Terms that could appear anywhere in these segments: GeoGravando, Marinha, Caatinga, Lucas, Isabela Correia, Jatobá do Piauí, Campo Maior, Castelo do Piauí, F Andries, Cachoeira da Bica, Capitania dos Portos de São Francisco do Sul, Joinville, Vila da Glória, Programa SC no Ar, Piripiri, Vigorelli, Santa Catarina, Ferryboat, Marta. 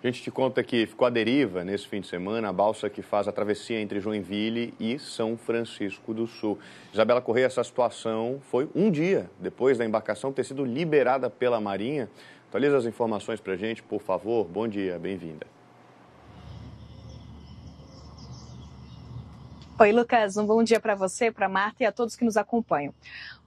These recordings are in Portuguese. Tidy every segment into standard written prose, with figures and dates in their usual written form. A gente te conta que ficou à deriva nesse fim de semana a balsa que faz a travessia entre Joinville e São Francisco do Sul. Isabela Correia, essa situação foi um dia depois da embarcação ter sido liberada pela Marinha. Atualiza as informações pra gente, por favor. Bom dia, bem-vinda. Oi, Lucas. Um bom dia para você, para Marta e a todos que nos acompanham.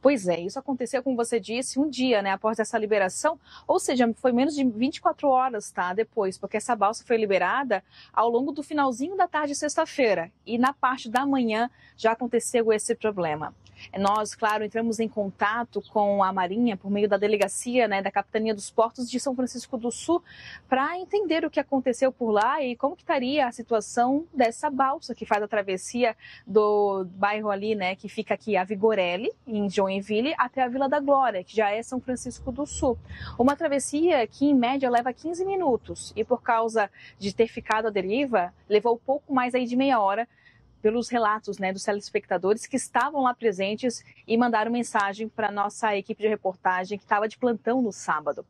Pois é, isso aconteceu, como você disse, um dia, né, após essa liberação, ou seja, foi menos de 24 horas, tá, depois, porque essa balsa foi liberada ao longo do finalzinho da tarde de sexta-feira e na parte da manhã já aconteceu esse problema. Nós, claro, entramos em contato com a Marinha por meio da delegacia, né, da Capitania dos Portos de São Francisco do Sul, para entender o que aconteceu por lá e como que estaria a situação dessa balsa que faz a travessia do bairro ali, né, que fica aqui a Vigorelli, em Joinville, até a Vila da Glória, que já é São Francisco do Sul. Uma travessia que, em média, leva 15 minutos e, por causa de ter ficado à deriva, levou pouco mais aí de meia hora, pelos relatos, né, dos telespectadores que estavam lá presentes e mandaram mensagem para a nossa equipe de reportagem que estava de plantão no sábado.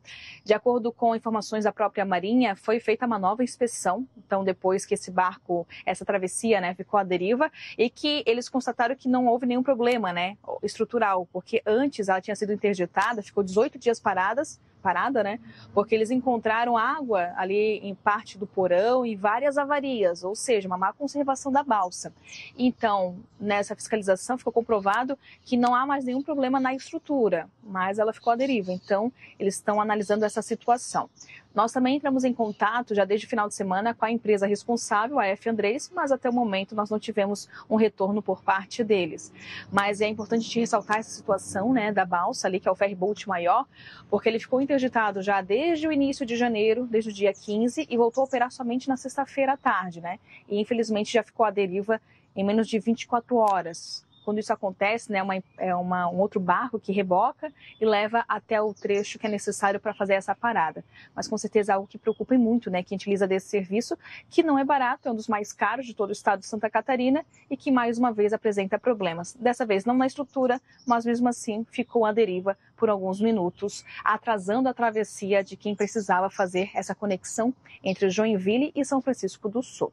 De acordo com informações da própria Marinha, foi feita uma nova inspeção, então depois que esse barco, essa travessia, né, ficou à deriva e que eles constataram que não houve nenhum problema, né, estrutural, porque antes ela tinha sido interditada, ficou 18 dias parada, né? Porque eles encontraram água ali em parte do porão e várias avarias, ou seja, uma má conservação da balsa. Então, nessa fiscalização ficou comprovado que não há mais nenhum problema na estrutura, mas ela ficou à deriva. Então, eles estão analisando essa situação. Nós também entramos em contato já desde o final de semana com a empresa responsável, a F Andries, mas até o momento nós não tivemos um retorno por parte deles. Mas é importante te ressaltar essa situação, né, da balsa ali, que é o ferryboat maior, porque ele ficou interditado já desde o início de janeiro, desde o dia 15, e voltou a operar somente na sexta-feira à tarde, né? E infelizmente já ficou à deriva em menos de 24 horas. Quando isso acontece, né, um outro barco que reboca e leva até o trecho que é necessário para fazer essa parada. Mas com certeza algo que preocupa muito, né, quem utiliza desse serviço, que não é barato, é um dos mais caros de todo o estado de Santa Catarina e que mais uma vez apresenta problemas. Dessa vez não na estrutura, mas mesmo assim ficou à deriva por alguns minutos, atrasando a travessia de quem precisava fazer essa conexão entre Joinville e São Francisco do Sul.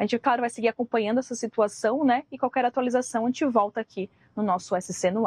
A gente, claro, vai seguir acompanhando essa situação, né? E qualquer atualização a gente volta aqui no nosso SC no Ar.